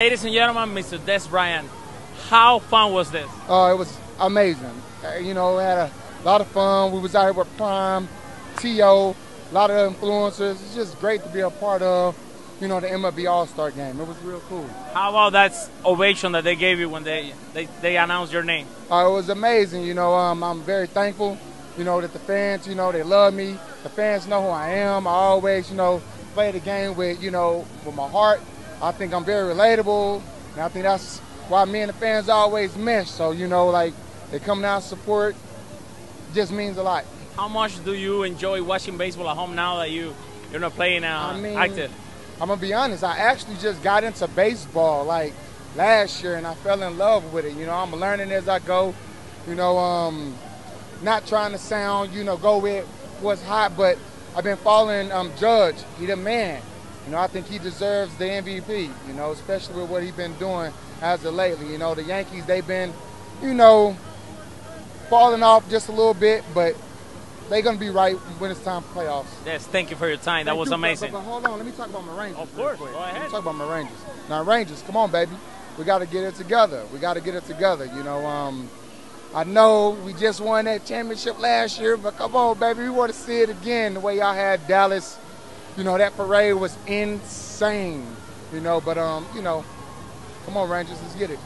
Ladies and gentlemen, Mr. Dez Bryant, how fun was this? Oh, it was amazing. You know, we had a lot of fun. We was out here with Prime, T.O., a lot of influencers. It's just great to be a part of, you know, the MLB All Star Game. It was real cool. How about that ovation that they gave you when they announced your name? It was amazing. You know, I'm very thankful, you know, that the fans, you know, they love me. The fans know who I am. I always, you know, play the game with, you know, with my heart. I think I'm very relatable, and I think that's why me and the fans always mesh. So, you know, like, they come down support just means a lot. How much do you enjoy watching baseball at home now that you're not playing active? I'm going to be honest. I actually just got into baseball, like, last year, and I fell in love with it. You know, I'm learning as I go. You know, not trying to sound, you know, go with what's hot, but I've been following Judge. He the man. You know, I think he deserves the MVP, you know, especially with what he's been doing as of lately. You know, the Yankees, they've been, you know, falling off just a little bit, but they're going to be right when it's time for playoffs. Yes, thank you for your time. That was amazing. But hold on, let me talk about my Rangers. Of course, go ahead. Let me talk about my Rangers. Now, Rangers, come on, baby. We got to get it together. We got to get it together, you know. I know we just won that championship last year, but come on, baby. We want to see it again the way y'all had Dallas. You know, that parade was insane, you know, but, you know, come on, Rangers, let's get it.